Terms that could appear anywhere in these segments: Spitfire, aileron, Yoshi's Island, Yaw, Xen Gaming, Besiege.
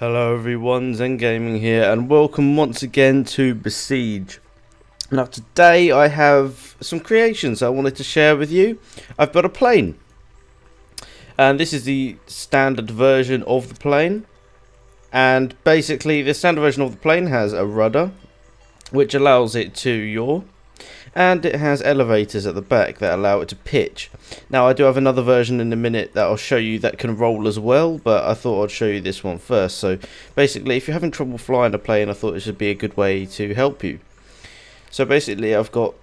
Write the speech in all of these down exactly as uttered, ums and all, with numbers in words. Hello everyone, Xen Gaming here, and welcome once again to Besiege. Now today I have some creations I wanted to share with you. I've got a plane, and this is the standard version of the plane. And basically the standard version of the plane has a rudder, which allows it to yaw, and it has elevators at the back that allow it to pitch. Now I do have another version in a minute that I'll show you that can roll as well, but I thought I'd show you this one first. So basically, if you're having trouble flying a plane, I thought this would be a good way to help you. So basically, I've got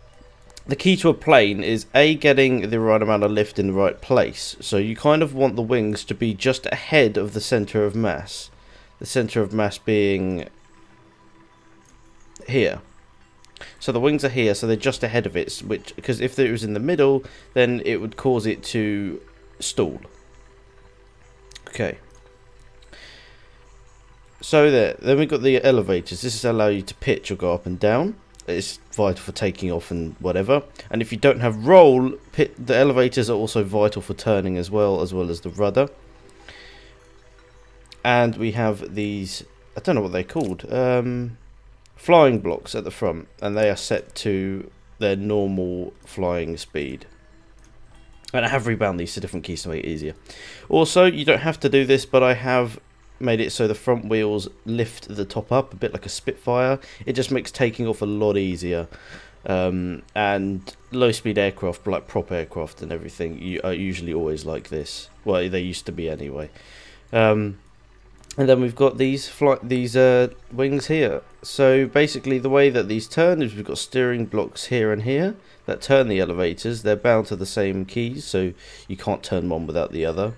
the key to a plane is A, getting the right amount of lift in the right place. So you kind of want the wings to be just ahead of the center of mass, the center of mass being here. So the wings are here, so they're just ahead of it, which, because if it was in the middle, then it would cause it to stall. Okay. So there, then we've got the elevators. This is allow you to pitch or go up and down. It's vital for taking off and whatever. And if you don't have roll, pit, the elevators are also vital for turning as well, as well as the rudder. And we have these, I don't know what they're called, um... flying blocks at the front, and they are set to their normal flying speed. And I have rebound these to different keys to make it easier. Also, you don't have to do this, but I have made it so the front wheels lift the top up a bit like a Spitfire. It just makes taking off a lot easier. Um, and low-speed aircraft, like prop aircraft and everything, you are usually always like this. Well, they used to be anyway. Um, And then we've got these flight, these uh, wings here. So basically the way that these turn is we've got steering blocks here and here that turn the elevators. They're bound to the same keys, so you can't turn one without the other.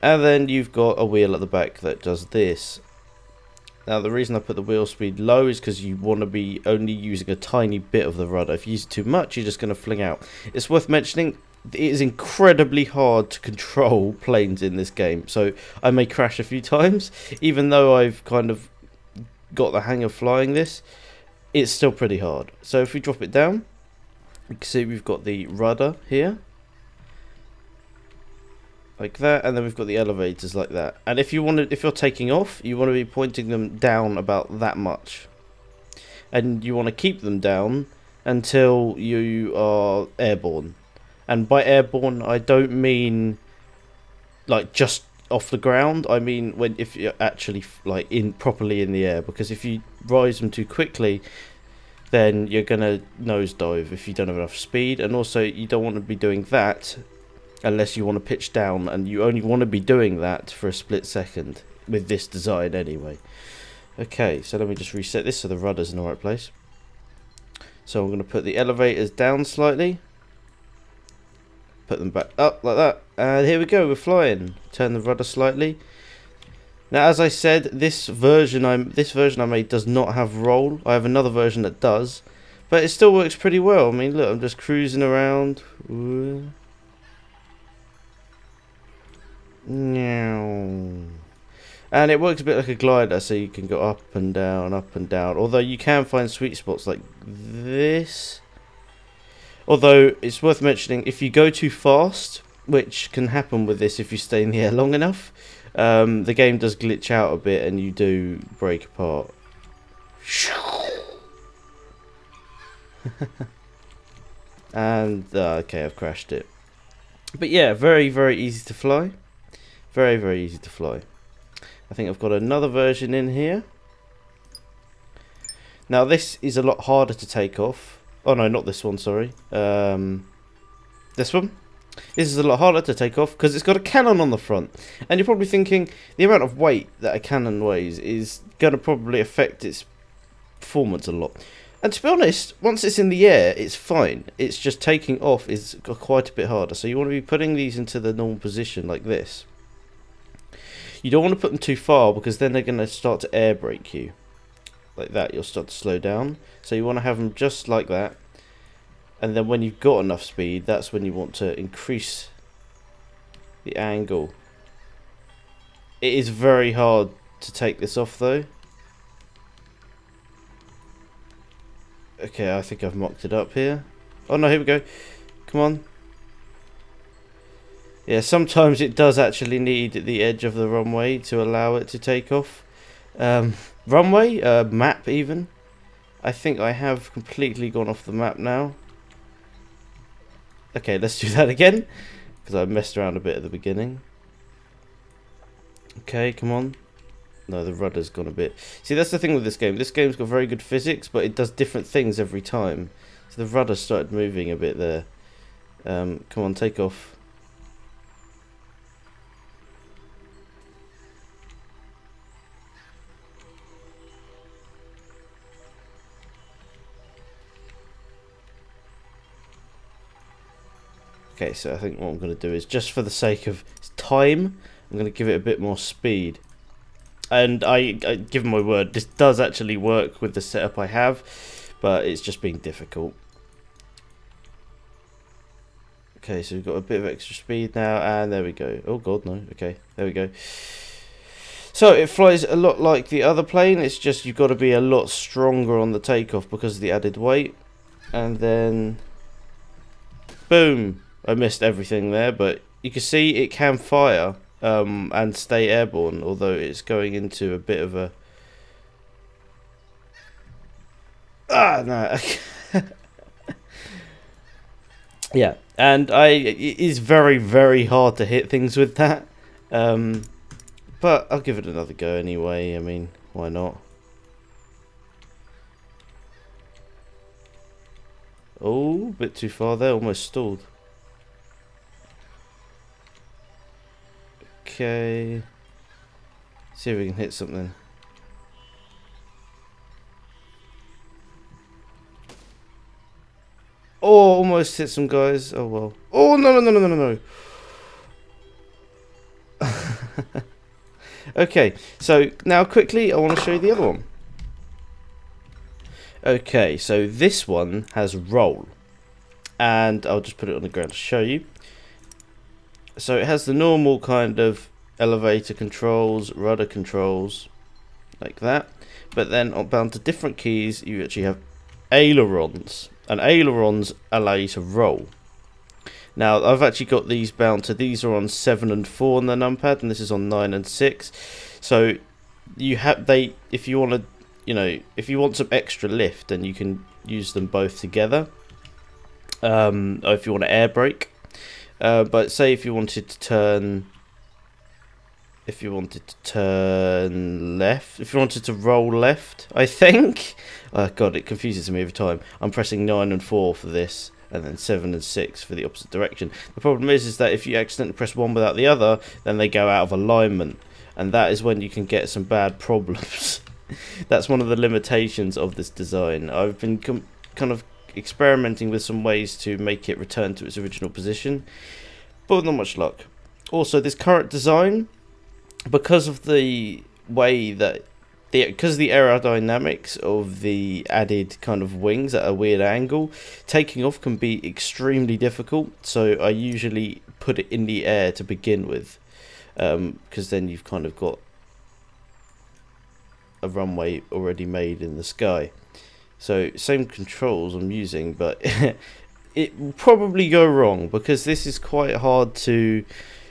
And then you've got a wheel at the back that does this. Now the reason I put the wheel speed low is because you want to be only using a tiny bit of the rudder. If you use it too much, you're just going to fling out. It's worth mentioning, it is incredibly hard to control planes in this game, so I may crash a few times. Even though I've kind of got the hang of flying this, it's still pretty hard. So if we drop it down, you can see we've got the rudder here, like that, and then we've got the elevators like that. And if you want to, if you're taking off, you want to be pointing them down about that much, and you want to keep them down until you are airborne. And by airborne, I don't mean like just off the ground. I mean when if you're actually like in properly in the air. Because if you rise them too quickly, then you're gonna nosedive if you don't have enough speed. And also, you don't want to be doing that unless you want to pitch down. And you only want to be doing that for a split second with this design, anyway. Okay, so let me just reset this so the rudder's in the right place. So I'm gonna put the elevators down slightly. Put them back up like that, and here we go, we're flying. Turn the rudder slightly. Now, as I said, this version I'm this version I made does not have roll. I have another version that does, but it still works pretty well. I mean, look, I'm just cruising around. And it works a bit like a glider, so you can go up and down, up and down, although you can find sweet spots like this. Although, it's worth mentioning, if you go too fast, which can happen with this if you stay in the air long enough, um, the game does glitch out a bit and you do break apart. And, uh, okay, I've crashed it. But yeah, very, very easy to fly. Very, very easy to fly. I think I've got another version in here. Now, this is a lot harder to take off. Oh no, not this one, sorry. Um, this one. This is a lot harder to take off because it's got a cannon on the front. And you're probably thinking the amount of weight that a cannon weighs is going to probably affect its performance a lot. And to be honest, once it's in the air, it's fine. It's just taking off is quite a bit harder. So you want to be putting these into the normal position like this. You don't want to put them too far because then they're going to start to air brake you. Like that, you'll start to slow down. So you want to have them just like that, and then when you've got enough speed, that's when you want to increase the angle. It is very hard to take this off though. Okay, I think I've mocked it up here. Oh no, here we go. Come on. yeah, sometimes it does actually need the edge of the runway to allow it to take off. Um, runway, uh, map even. I think I have completely gone off the map now. Okay, let's do that again, because I messed around a bit at the beginning. Okay, come on. No, the rudder's gone a bit. See, that's the thing with this game. This game's got very good physics, but it does different things every time. So the rudder started moving a bit there. Um, come on, take off. Okay, so I think what I'm going to do is, just for the sake of time, I'm going to give it a bit more speed. And I, I give my word, this does actually work with the setup I have, but it's just been difficult. Okay, so we've got a bit of extra speed now, and there we go. Oh god, no. Okay, there we go. So it flies a lot like the other plane. It's just you've got to be a lot stronger on the takeoff because of the added weight. And then, boom! I missed everything there, but you can see it can fire. Um, and stay airborne, although it's going into a bit of a... Ah, no. Yeah, and I it is very, very hard to hit things with that. Um, but I'll give it another go anyway. I mean, why not? Oh, a bit too far there. Almost stalled. Okay, see if we can hit something. Oh, almost hit some guys. Oh well. Oh no no no no no no. Okay, so now quickly I want to show you the other one. Okay, so this one has roll, and I'll just put it on the ground to show you. So it has the normal kind of elevator controls, rudder controls, like that. But then on bound to different keys, you actually have ailerons. And ailerons allow you to roll. Now, I've actually got these bound to, these are on seven and four on the numpad, and this is on nine and six. So you have, they, if you want to, you know, if you want some extra lift, then you can use them both together. Um, or if you want to air brake. Uh, but say if you wanted to turn, if you wanted to turn left, if you wanted to roll left, I think. Oh god, it confuses me every time. I'm pressing nine and four for this, and then seven and six for the opposite direction. The problem is, is that if you accidentally press one without the other, then they go out of alignment, and that is when you can get some bad problems. That's one of the limitations of this design. I've been com kind of. experimenting with some ways to make it return to its original position, but not much luck. Also, this current design, because of the way that the because of the aerodynamics of the added kind of wings at a weird angle, taking off can be extremely difficult. So I usually put it in the air to begin with, um, because then you've kind of got a runway already made in the sky. So, same controls I'm using, but it will probably go wrong, because this is quite hard to...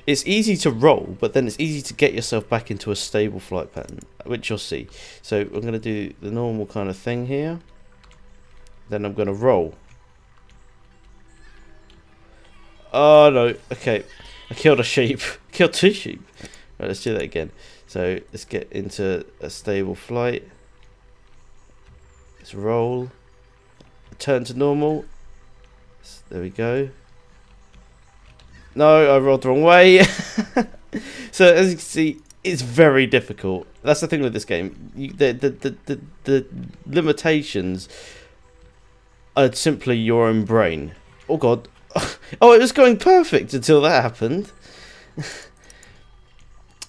It's easy to roll, but then it's easy to get yourself back into a stable flight pattern, which you'll see. So, I'm going to do the normal kind of thing here. Then I'm going to roll. Oh, no. Okay. I killed a sheep. I killed two sheep. Right, let's do that again. So, let's get into a stable flight. Roll, turn to normal. There we go. No, I rolled the wrong way. So as you can see, it's very difficult. That's the thing with this game. You, the, the, the, the, the limitations are simply your own brain. Oh god. Oh, it was going perfect until that happened.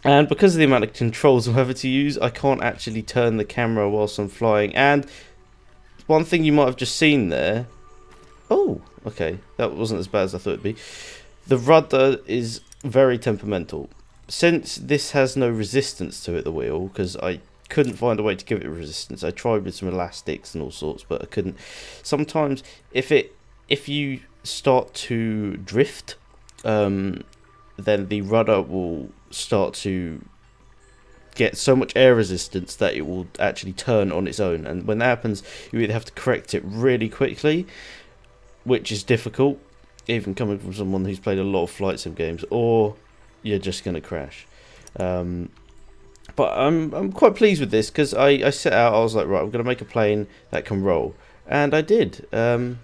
And because of the amount of controls I'm having to use, I can't actually turn the camera whilst I'm flying. And one thing you might have just seen there, oh, okay, that wasn't as bad as I thought it'd be. The rudder is very temperamental. Since this has no resistance to it, the wheel, because I couldn't find a way to give it resistance. I tried with some elastics and all sorts, but I couldn't. Sometimes if it, if you start to drift, um, then the rudder will start to get so much air resistance that it will actually turn on its own. And when that happens, you either have to correct it really quickly, which is difficult, even coming from someone who's played a lot of flight sim games, or you're just going to crash. Um, but I'm, I'm quite pleased with this, because I, I set out, I was like, right, I'm going to make a plane that can roll. And I did. Um,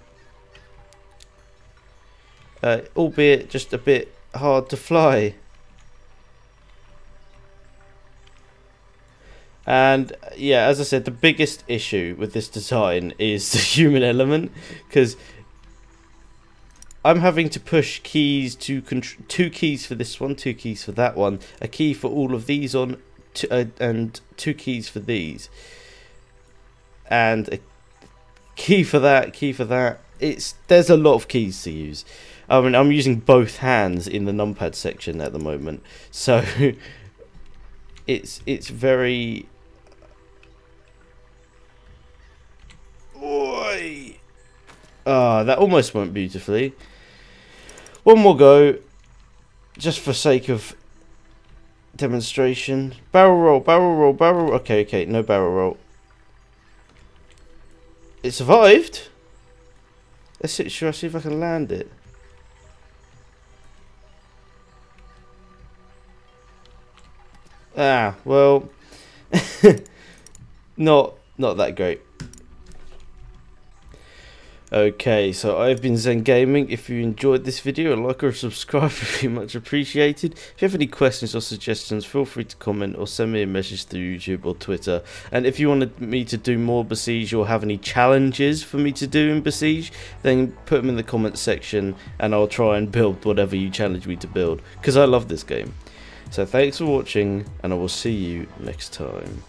uh, albeit just a bit hard to fly. And yeah, as I said, the biggest issue with this design is the human element, because I'm having to push keys to contr two keys for this one, two keys for that one, a key for all of these on, t uh, and two keys for these, and a key for that, key for that. It's there's a lot of keys to use. I mean, I'm using both hands in the numpad section at the moment, so it's it's very. Oi! Ah, that almost went beautifully. One more go, just for sake of demonstration. Barrel roll, barrel roll, barrel roll. Okay, okay, no barrel roll. It survived. Let's see, should I see if I can land it? Ah, well, not not that great. Okay, so I've been Xen Gaming. If you enjoyed this video, a like or a subscribe would be much appreciated. If you have any questions or suggestions, feel free to comment or send me a message through YouTube or Twitter. And if you wanted me to do more Besiege or have any challenges for me to do in Besiege, then put them in the comments section and I'll try and build whatever you challenge me to build, because I love this game. So thanks for watching, and I will see you next time.